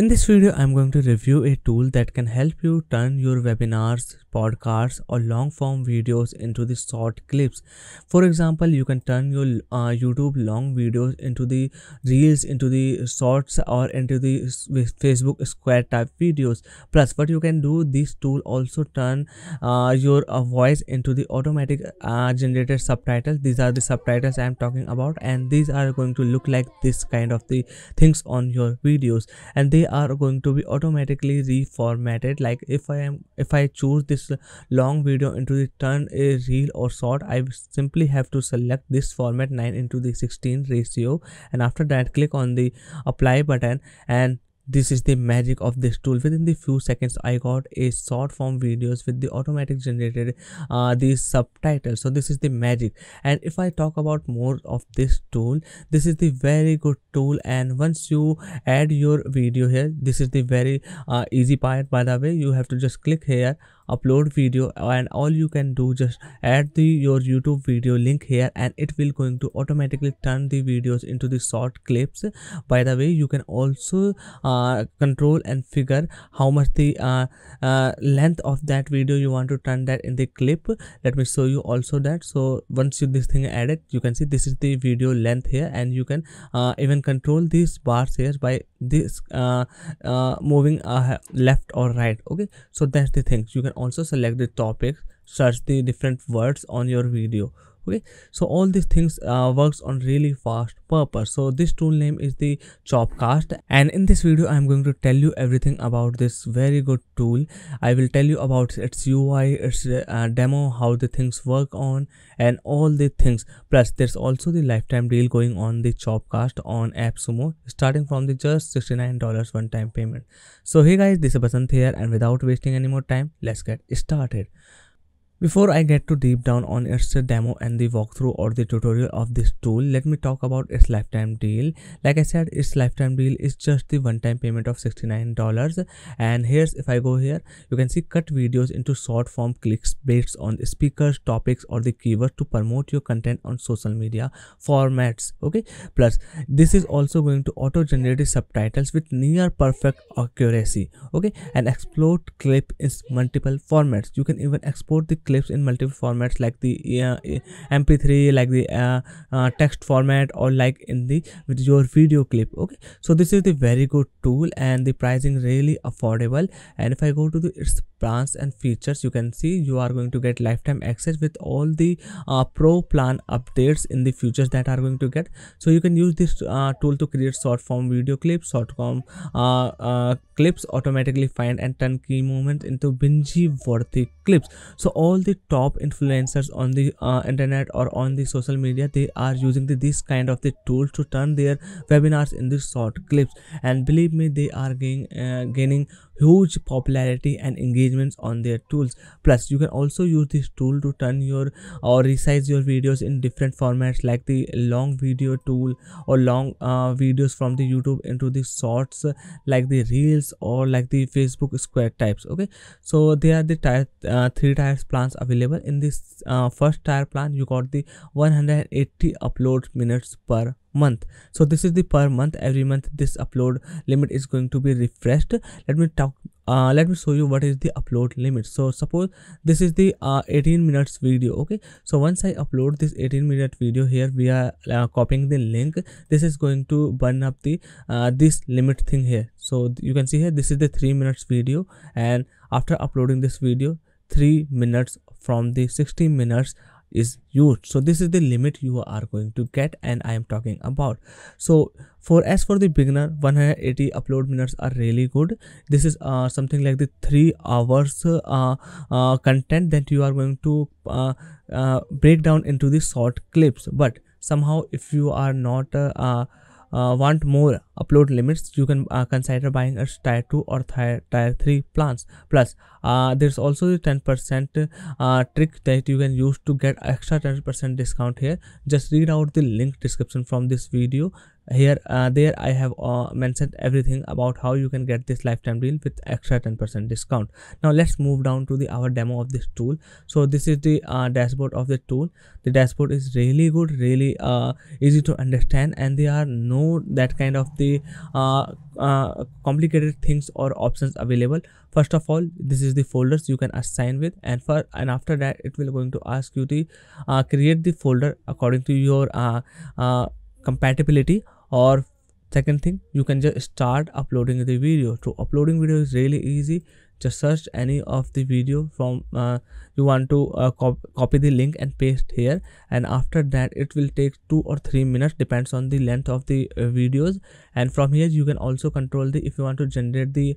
In this video, I'm going to review a tool that can help you turn your webinars, podcasts or long form videos into the short clips. For example, you can turn your YouTube long videos into the reels, into the shorts or into the Facebook square type videos. Plus what you can do, this tool also turn your voice into the automatic generated subtitles. These are the subtitles I'm talking about, and these are going to look like this kind of the things on your videos, and they are going to be automatically reformatted. Like if I choose this long video into the turn a reel or short, I simply have to select this format 9:16 ratio, and after that click on the apply button, and this is the magic of this tool. Within the few seconds I got a short form videos with the automatic generated these subtitles. So this is the magic. And if I talk about more of this tool, this is the very good tool, and once you add your video here, this is the very easy part. By the way, you have to just click here, upload video, and all you can do just add your YouTube video link here, and it will going to automatically turn the videos into the short clips. By the way, you can also control and figure how much the length of that video you want to turn that in the clip. Let me show you also that. So once you this thing added, you can see this is the video length here, and you can even control these bars here by this moving left or right. Okay, so that's the thing. You can also select the topics, search the different words on your video. Okay, so all these things works on really fast purpose. So this tool name is the Chopcast, and in this video I'm going to tell you everything about this very good tool. I will tell you about its UI, its demo, how the things work on, and all the things. Plus there's also the lifetime deal going on the Chopcast on AppSumo, starting from the just $69 one time payment. So hey guys, this is Basant here, and without wasting any more time, let's get started. Before I get to deep down on its demo and the walkthrough or the tutorial of this tool, let me talk about its lifetime deal. Like I said, its lifetime deal is just the one-time payment of $69. And here's, if I go here, you can see cut videos into short form clicks based on speakers, topics or the keywords to promote your content on social media formats. Okay, plus this is also going to auto-generate the subtitles with near perfect accuracy. Okay, and export clip in multiple formats. You can even export the clips in multiple formats, like the mp3, like the text format, or like in the with your video clip. Okay, so this is the very good tool, and the pricing really affordable. And if I go to the its plans and features, you can see you are going to get lifetime access with all the pro plan updates in the futures that are going to get. So you can use this tool to create short form video clips, short form clips, automatically find and turn key moments into binge worthy clips. So all the top influencers on the internet or on the social media, they are using this kind of the tools to turn their webinars in the short clips, and believe me, they are gaining huge popularity and engagements on their tools. Plus you can also use this tool to turn your or resize your videos in different formats, like the long video tool or long videos from the YouTube into the shorts, like the reels or like the Facebook square types. Okay, so they are the three tiers plans available. In this first tier plan, you got the 180 upload minutes per month. So this is the per month. Every month this upload limit is going to be refreshed. Let me show you what is the upload limit. So suppose this is the 18 minutes video. Okay, so once I upload this 18-minute video here, we are copying the link. This is going to burn up the this limit thing here. So you can see here, this is the 3 minutes video, and after uploading this video, 3 minutes from the 60 minutes is used. So this is the limit you are going to get, and I am talking about. So for the beginner, 180 upload minutes are really good. This is something like the 3 hours content that you are going to break down into the short clips. But somehow if you are not want more upload limits, you can consider buying a tier 2 or tier 3 plans. Plus there's also the 10% trick that you can use to get extra 10% discount here. Just read out the link description from this video. here there I have mentioned everything about how you can get this lifetime deal with extra 10% discount. Now let's move down to the our demo of this tool. So this is the dashboard of the tool. The dashboard is really good, really easy to understand, and there are no that kind of the complicated things or options available. First of all, this is the folders you can assign with, and after that it will going to ask you to create the folder according to your compatibility. Or second thing, you can just start uploading the video. So uploading video is really easy. Just search any of the video from you want to copy the link and paste here, and after that it will take 2 or 3 minutes, depends on the length of the videos. And from here you can also control the if you want to generate the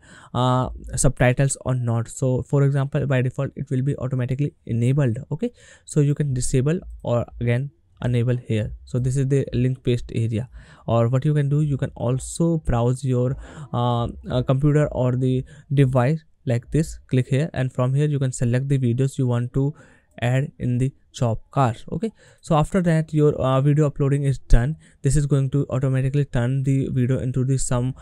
subtitles or not. So for example, by default it will be automatically enabled. Okay, so you can disable or again enable here. So this is the link paste area. Or what you can do, you can also browse your computer or the device like this. Click here, and from here you can select the videos you want to add in the Chopcast. Okay, so after that your video uploading is done. This is going to automatically turn the video into the some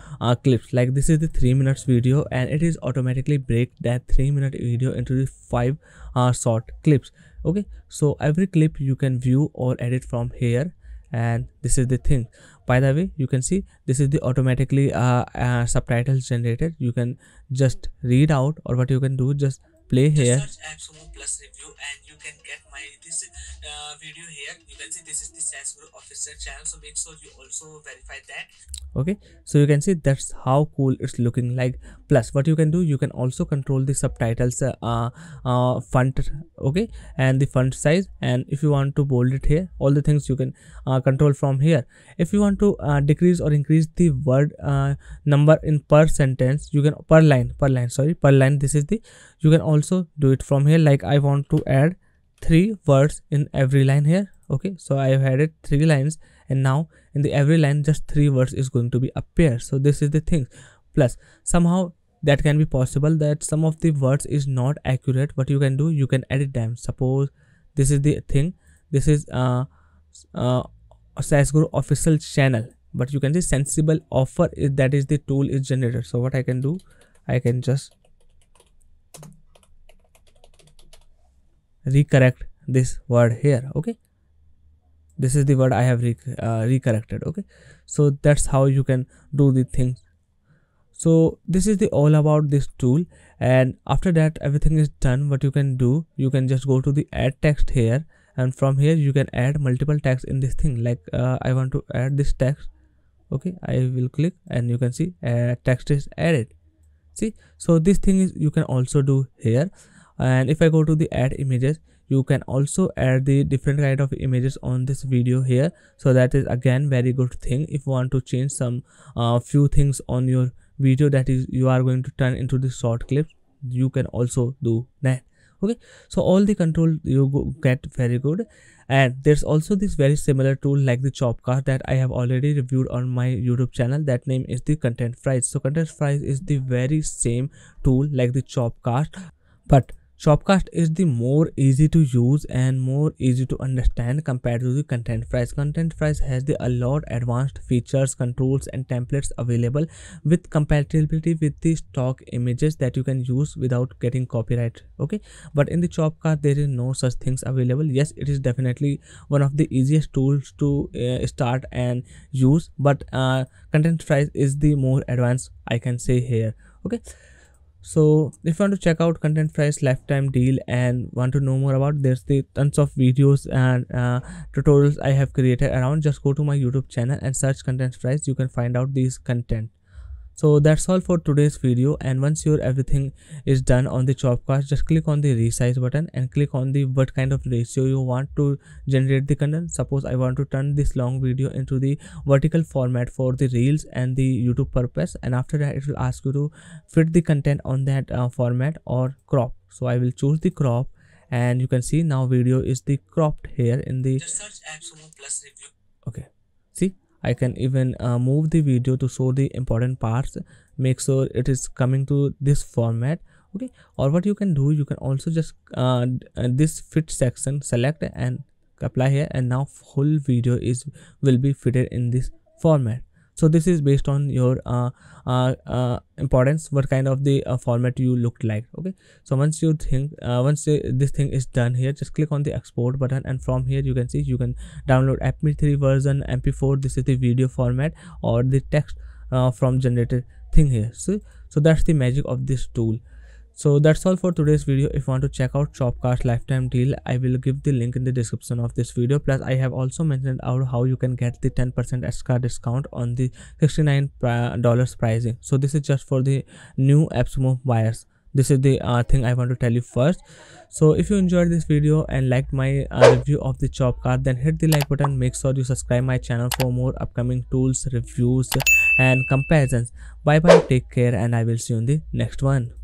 clips. Like this is the 3 minutes video, and it is automatically break that 3-minute video into the 5 short clips. Okay, so every clip you can view or edit from here, and this is the thing. By the way, you can see this is the automatically subtitles generated. You can just read out, or what you can do, just play here. Just search AppSumo plus review and you can get my this video here. You can see this is the Saas Guru official channel, so make sure you also verify that. Okay, so you can see that's how cool it's looking like. Plus what you can do, you can also control the subtitles font. Okay, and the font size, and if you want to bold it here, all the things you can control from here. If you want to decrease or increase the word number in per sentence, you can per line, this is the, you can also do it from here. Like I want to add 3 words in every line here. Okay, so I have added 3 lines, and now in the every line just 3 words is going to be appear. So this is the thing. Plus somehow that can be possible that some of the words is not accurate. What you can do, you can edit them. Suppose this is the thing, this is Saas Guru official channel, but you can see sensible offer is that is the tool is generated. So what I can do, I can just recorrect this word here. Okay, this is the word I have recorrected. Okay, so that's how you can do the things. So this is the all about this tool, and after that everything is done. What you can do, you can just go to the add text here, and from here you can add multiple text in this thing. Like I want to add this text. Okay, I will click, and you can see text is added. See, so this thing is you can also do here. And if I go to the add images, you can also add the different kind of images on this video here. So that is again very good thing. If you want to change some few things on your video that is you are going to turn into the short clip, you can also do that. Okay, so all the control you get very good. And there's also this very similar tool like the Chopcast that I have already reviewed on my YouTube channel. That name is the ContentFries. So ContentFries is the very same tool like the Chopcast, but Chopcast is the more easy to use and more easy to understand compared to the ContentFries. ContentFries has the a lot advanced features, controls and templates available with compatibility with the stock images that you can use without getting copyright. Okay, but in the Chopcast there is no such things available. Yes, it is definitely one of the easiest tools to start and use, but ContentFries is the more advanced I can say here. Okay, so if you want to check out ContentFries lifetime deal and want to know more about, there's the tons of videos and tutorials I have created around. Just go to my YouTube channel and search ContentFries. You can find out these content. So that's all for today's video, and once your everything is done on the Chopcast, just click on the resize button and click on the what kind of ratio you want to generate the content. Suppose I want to turn this long video into the vertical format for the reels and the YouTube purpose, and after that it will ask you to fit the content on that format or crop. So I will choose the crop, and you can see now video is the cropped here in the just search AppSumo plus review. Okay, see I can even move the video to show the important parts, make sure it is coming to this format. Okay, or what you can do, you can also just this fit section select and apply here, and now full video is will be fitted in this format. So this is based on your importance, what kind of the format you looked like. Okay, so once you think this thing is done here, just click on the export button, and from here you can see you can download mp3 version, mp4, this is the video format, or the text from generated thing here. So that's the magic of this tool. So that's all for today's video. If you want to check out Chopcast lifetime deal, I will give the link in the description of this video. Plus I have also mentioned out how you can get the 10% extra discount on the $69 pricing. So this is just for the new AppSumo buyers. This is the thing I want to tell you first. So if you enjoyed this video and liked my review of the Chopcast, then hit the like button. Make sure you subscribe my channel for more upcoming tools, reviews and comparisons. Bye bye, take care, and I will see you in the next one.